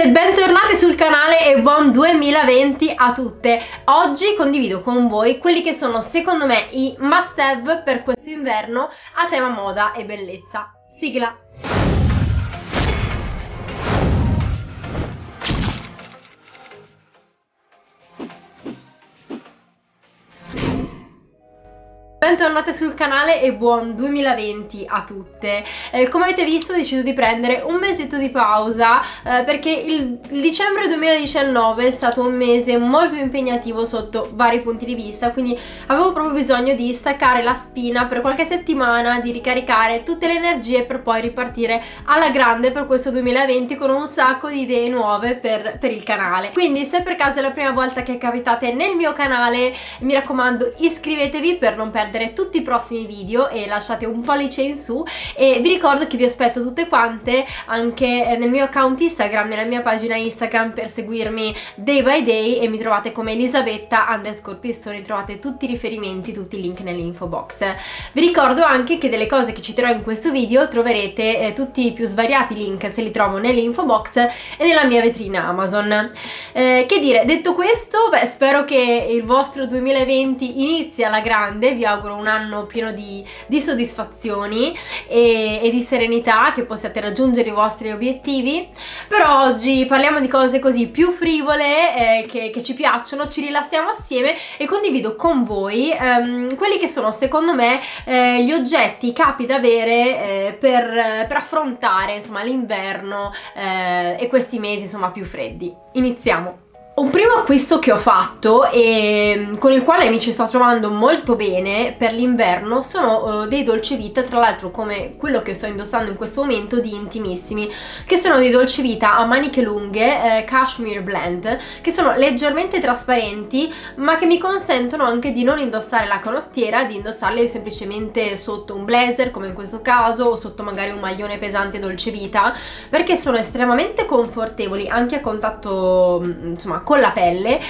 ragazze, bentornate sul canale e buon 2020 a tutte. Oggi condivido con voi quelli che sono secondo me i must have per questo inverno a tema moda e bellezza. Sigla! Bentornate sul canale e buon 2020 a tutte. Come avete visto ho deciso di prendere un mesetto di pausa perché il dicembre 2019 è stato un mese molto impegnativo sotto vari punti di vista, quindi avevo proprio bisogno di staccare la spina per qualche settimana, di ricaricare tutte le energie per poi ripartire alla grande per questo 2020 con un sacco di idee nuove per il canale. Quindi se per caso è la prima volta che capitate nel mio canale, mi raccomando iscrivetevi per non perdere tutti i prossimi video e lasciate un pollice in su, e vi ricordo che vi aspetto tutte quante anche nel mio account Instagram, nella mia pagina Instagram, per seguirmi day by day, e mi trovate come Elisabetta_Pistoni, trovate tutti i riferimenti, tutti i link nell'info box. Vi ricordo anche che delle cose che citerò in questo video troverete tutti i più svariati link, se li trovo nell'info box e nella mia vetrina Amazon. Che dire, detto questo, beh, spero che il vostro 2020 inizi alla grande, vi auguro un anno pieno di soddisfazioni e di serenità, che possiate raggiungere i vostri obiettivi. Però oggi parliamo di cose così più frivole che ci piacciono, ci rilassiamo assieme e condivido con voi quelli che sono secondo me gli oggetti, i capi da avere per affrontare insomma l'inverno e questi mesi insomma più freddi. Iniziamo! Un primo acquisto che ho fatto e con il quale mi ci sto trovando molto bene per l'inverno sono dei dolcevita, tra l'altro come quello che sto indossando in questo momento, di Intimissimi, che sono dei dolcevita a maniche lunghe cashmere blend, che sono leggermente trasparenti ma che mi consentono anche di non indossare la canottiera, di indossarle semplicemente sotto un blazer come in questo caso, o sotto magari un maglione pesante dolcevita, perché sono estremamente confortevoli anche a contatto insomma con la pelle,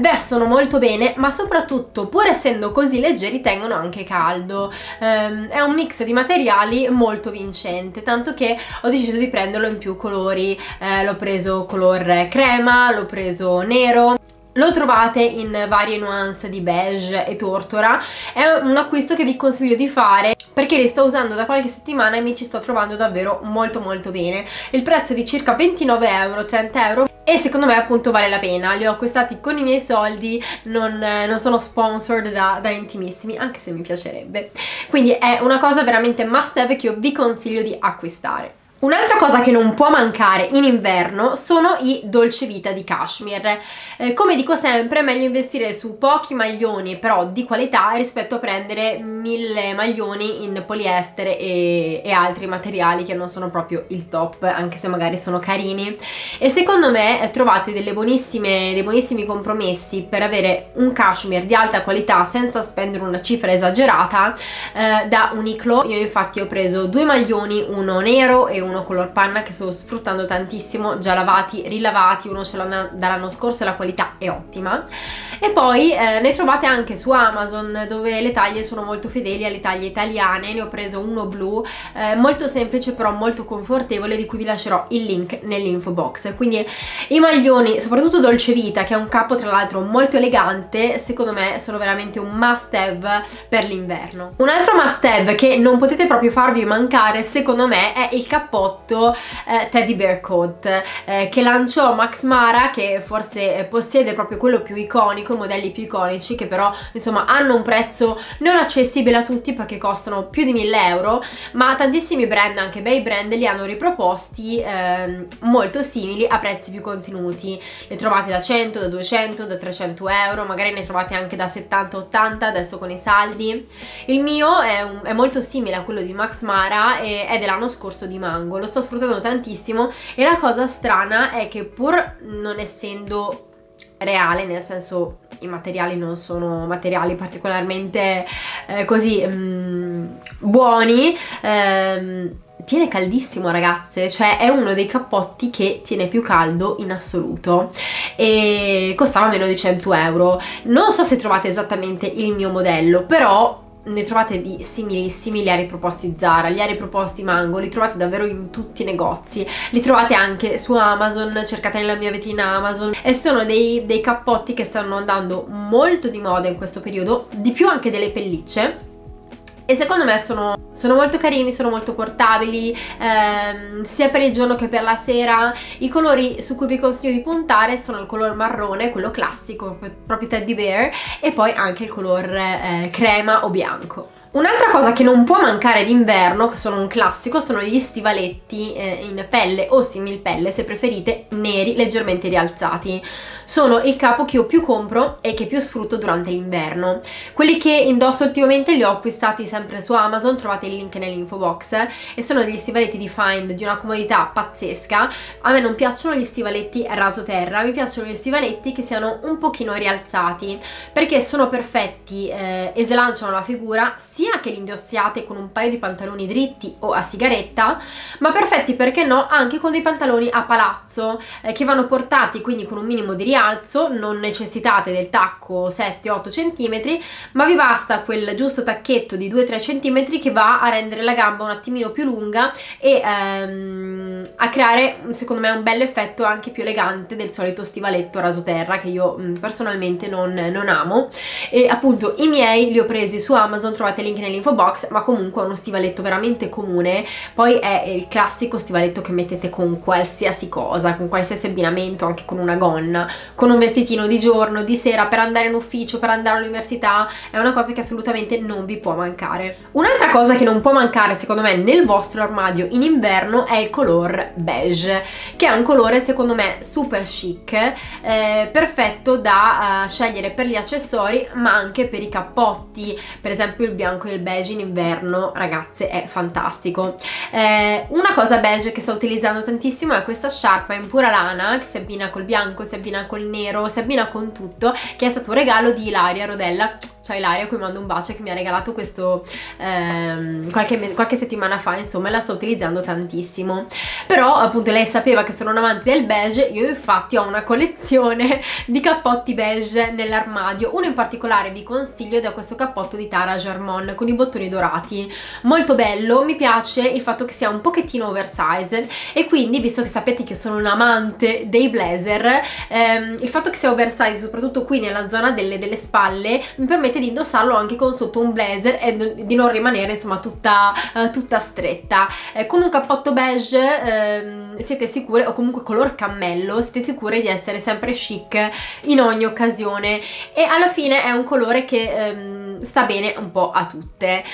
vestono molto bene, ma soprattutto, pur essendo così leggeri, tengono anche caldo. È un mix di materiali molto vincente, tanto che ho deciso di prenderlo in più colori. L'ho preso color crema, l'ho preso nero. Lo trovate in varie nuance di beige e tortora. È un acquisto che vi consiglio di fare perché li sto usando da qualche settimana e mi ci sto trovando davvero molto molto bene. Il prezzo è di circa 29 euro, 30 euro, e secondo me appunto vale la pena. Li ho acquistati con i miei soldi, non sono sponsored da Intimissimi, anche se mi piacerebbe. Quindi è una cosa veramente must have che io vi consiglio di acquistare. Un'altra cosa che non può mancare in inverno sono i dolcevita di cashmere. Come dico sempre, è meglio investire su pochi maglioni però di qualità rispetto a prendere 1000 maglioni in poliestere e altri materiali che non sono proprio il top, anche se magari sono carini. E secondo me trovate dei buonissimi compromessi per avere un cashmere di alta qualità senza spendere una cifra esagerata da Uniqlo. Io infatti ho preso due maglioni, uno nero e uno color panna, che sto sfruttando tantissimo, già lavati, rilavati, uno ce l'ho dall'anno scorso e la qualità è ottima. E poi ne trovate anche su Amazon, dove le taglie sono molto fedeli alle taglie italiane. Ne ho preso uno blu, molto semplice però molto confortevole, di cui vi lascerò il link nell'info box. Quindi i maglioni, soprattutto dolcevita, che è un capo tra l'altro molto elegante, secondo me sono veramente un must have per l'inverno. Un altro must have che non potete proprio farvi mancare secondo me è il cappotto Teddy Bear Coat che lanciò Max Mara, che forse possiede proprio quello più iconico, i modelli più iconici, che però insomma hanno un prezzo non accessibile a tutti perché costano più di 1000 euro, ma tantissimi brand, anche bei brand, li hanno riproposti molto simili a prezzi più contenuti. Le trovate da 100, da 200, da 300 euro, magari ne trovate anche da 70-80 adesso con i saldi. Il mio è molto simile a quello di Max Mara e è dell'anno scorso di Mango. Lo sto sfruttando tantissimo e la cosa strana è che, pur non essendo reale, nel senso i materiali non sono materiali particolarmente così buoni, tiene caldissimo ragazze, cioè è uno dei cappotti che tiene più caldo in assoluto, e costava meno di 100 euro. Non so se trovate esattamente il mio modello, però ne trovate di similissimi, li ha riproposti Zara, li ha riproposti Mango, li trovate davvero in tutti i negozi, li trovate anche su Amazon, cercate nella mia vetrina Amazon, e sono dei cappotti che stanno andando molto di moda in questo periodo, di più anche delle pellicce, e secondo me sono molto carini, sono molto portabili, sia per il giorno che per la sera. I colori su cui vi consiglio di puntare sono il color marrone, quello classico, proprio teddy bear, e poi anche il color crema o bianco. Un'altra cosa che non può mancare d'inverno, che sono un classico, sono gli stivaletti in pelle o similpelle, se preferite, neri, leggermente rialzati. Sono il capo che io più compro e che più sfrutto durante l'inverno. Quelli che indosso ultimamente li ho acquistati sempre su Amazon, trovate il link nell'info box, e sono degli stivaletti di Find, di una comodità pazzesca. A me non piacciono gli stivaletti raso terra, mi piacciono gli stivaletti che siano un pochino rialzati, perché sono perfetti e slanciano la figura, sia che li indossiate con un paio di pantaloni dritti o a sigaretta, ma perfetti, perché no, anche con dei pantaloni a palazzo che vanno portati quindi con un minimo di rialzo, non necessitate del tacco 7-8 cm, ma vi basta quel giusto tacchetto di 2-3 cm che va a rendere la gamba un attimino più lunga e a creare secondo me un bel effetto anche più elegante del solito stivaletto raso terra, che io personalmente non amo. E appunto i miei li ho presi su Amazon, trovate link nell'info box, ma comunque è uno stivaletto veramente comune, poi è il classico stivaletto che mettete con qualsiasi cosa, con qualsiasi abbinamento, anche con una gonna, con un vestitino di giorno, di sera, per andare in ufficio, per andare all'università. È una cosa che assolutamente non vi può mancare. Un'altra cosa che non può mancare secondo me nel vostro armadio in inverno è il color beige, che è un colore secondo me super chic, perfetto da scegliere per gli accessori ma anche per i cappotti. Per esempio il bianco e il beige in inverno, ragazze, è fantastico. Una cosa beige che sto utilizzando tantissimo è questa sciarpa in pura lana, che si abbina col bianco, si abbina col nero, si abbina con tutto, che è stato un regalo di Ilaria Rodella. Ciao Ilaria, a cui mando un bacio, che mi ha regalato questo qualche settimana fa, insomma, e la sto utilizzando tantissimo. Però appunto lei sapeva che sono un amante del beige, io infatti ho una collezione di cappotti beige nell'armadio. Uno in particolare vi consiglio ed è questo cappotto di Tara Germont con i bottoni dorati, molto bello. Mi piace il fatto che sia un pochettino oversize, e quindi, visto che sapete che io sono un amante dei blazer, il fatto che sia oversize soprattutto qui nella zona delle spalle mi permette di indossarlo anche con sotto un blazer e di non rimanere insomma tutta stretta. Con un cappotto beige siete sicure, o comunque color cammello, siete sicure di essere sempre chic in ogni occasione, e alla fine è un colore che sta bene un po' a tutte.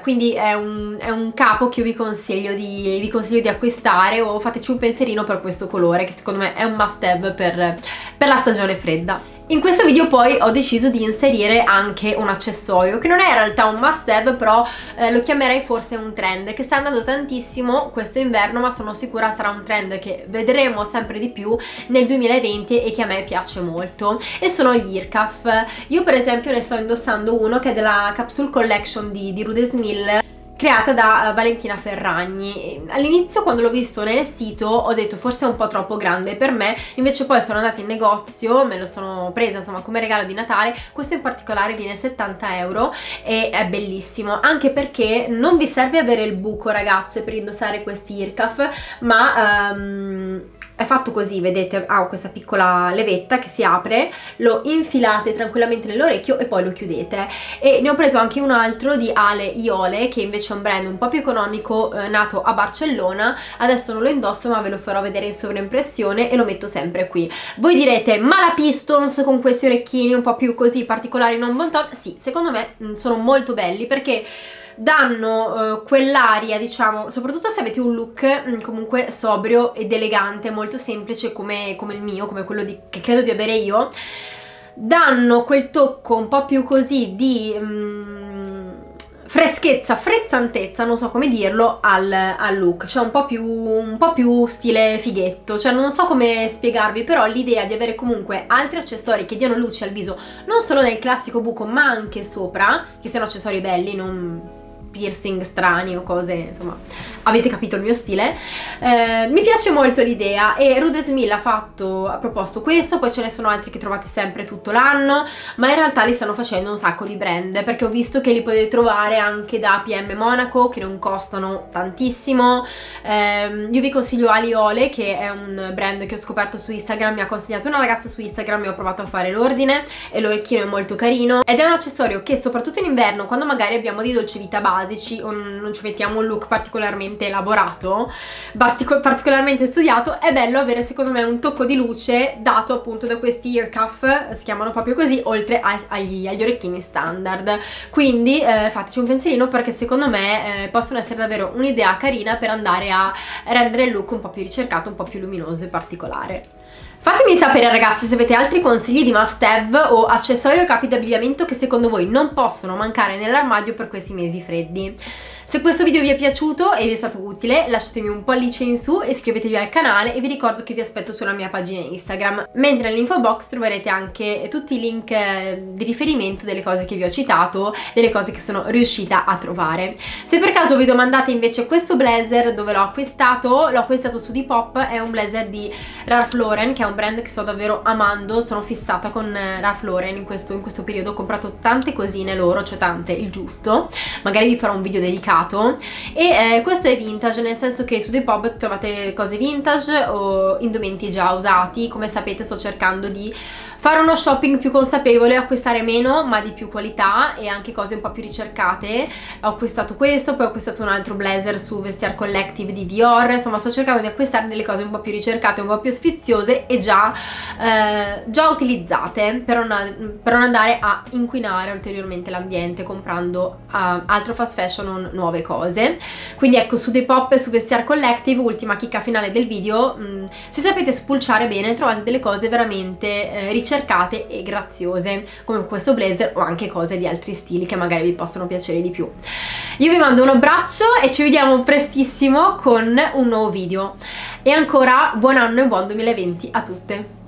Quindi è un capo che io vi consiglio di acquistare, o fateci un pensierino per questo colore, che secondo me è un must have per la stagione fredda. In questo video poi ho deciso di inserire anche un accessorio che non è in realtà un must have, però lo chiamerei forse un trend che sta andando tantissimo questo inverno, ma sono sicura sarà un trend che vedremo sempre di più nel 2020 e che a me piace molto, e sono gli earcuff. Io per esempio ne sto indossando uno che è della capsule collection di Rue Des Mille, creata da Valentina Ferragni. All'inizio, quando l'ho visto nel sito, ho detto forse è un po' troppo grande per me, invece poi sono andata in negozio, me lo sono presa insomma come regalo di Natale. Questo in particolare viene 70 euro, e è bellissimo anche perché non vi serve avere il buco, ragazze, per indossare questi earcuff, ma è fatto così, vedete, ha questa piccola levetta che si apre, lo infilate tranquillamente nell'orecchio e poi lo chiudete. E ne ho preso anche un altro di Aliole, che invece è un brand un po' più economico, nato a Barcellona. Adesso non lo indosso, ma ve lo farò vedere in sovraimpressione e lo metto sempre qui. Voi direte, ma la Pistons con questi orecchini un po' più così particolari non bon ton? Sì, secondo me sono molto belli, perché danno quell'aria, diciamo, soprattutto se avete un look comunque sobrio ed elegante, molto semplice come il mio, come quello che credo di avere io, danno quel tocco un po' più così di freschezza, frezzantezza, non so come dirlo, al look, cioè un po' più stile fighetto, cioè non so come spiegarvi, però l'idea di avere comunque altri accessori che diano luce al viso, non solo nel classico buco ma anche sopra, che siano accessori belli, non piercing strani o cose, insomma, avete capito il mio stile. Mi piace molto l'idea e Rue Des Mille ha proposto questo, poi ce ne sono altri che trovate sempre tutto l'anno, ma in realtà li stanno facendo un sacco di brand, perché ho visto che li potete trovare anche da PM Monaco, che non costano tantissimo. Io vi consiglio Aliole, che è un brand che ho scoperto su Instagram, mi ha consigliato una ragazza su Instagram e ho provato a fare l'ordine, e l'orecchino è molto carino ed è un accessorio che soprattutto in inverno, quando magari abbiamo dei dolce vita basici o non ci mettiamo un look particolarmente elaborato, particolarmente studiato, è bello avere secondo me un tocco di luce dato appunto da questi ear cuff, si chiamano proprio così, oltre agli orecchini standard. Quindi fateci un pensierino, perché secondo me possono essere davvero un'idea carina per andare a rendere il look un po' più ricercato, un po' più luminoso e particolare. Fatemi sapere ragazzi se avete altri consigli di must have o accessori o capi d'abbigliamento che secondo voi non possono mancare nell'armadio per questi mesi freddi. Se questo video vi è piaciuto e vi è stato utile, lasciatemi un pollice in su, iscrivetevi al canale e vi ricordo che vi aspetto sulla mia pagina Instagram, mentre nell'info box troverete anche tutti i link di riferimento delle cose che vi ho citato, delle cose che sono riuscita a trovare. Se per caso vi domandate invece questo blazer dove l'ho acquistato su Depop, è un blazer di Ralph Lauren, che è un brand che sto davvero amando, sono fissata con Ralph Lauren in questo periodo, ho comprato tante cosine loro, cioè tante, il giusto, magari vi farò un video dedicato. E questo è vintage, nel senso che su Depop trovate cose vintage o indumenti già usati. Come sapete sto cercando di fare uno shopping più consapevole, acquistare meno ma di più qualità e anche cose un po' più ricercate. Ho acquistato questo, poi ho acquistato un altro blazer su Vestiaire Collective di Dior, insomma sto cercando di acquistare delle cose un po' più ricercate, un po' più sfiziose e già utilizzate, per non andare a inquinare ulteriormente l'ambiente comprando altro fast fashion o nuove cose. Quindi ecco, su Depop e su Vestiaire Collective, ultima chicca finale del video, se sapete spulciare bene trovate delle cose veramente ricercate e graziose, come questo blazer o anche cose di altri stili che magari vi possono piacere di più. Io vi mando un abbraccio e ci vediamo prestissimo con un nuovo video, e ancora buon anno e buon 2020 a tutte.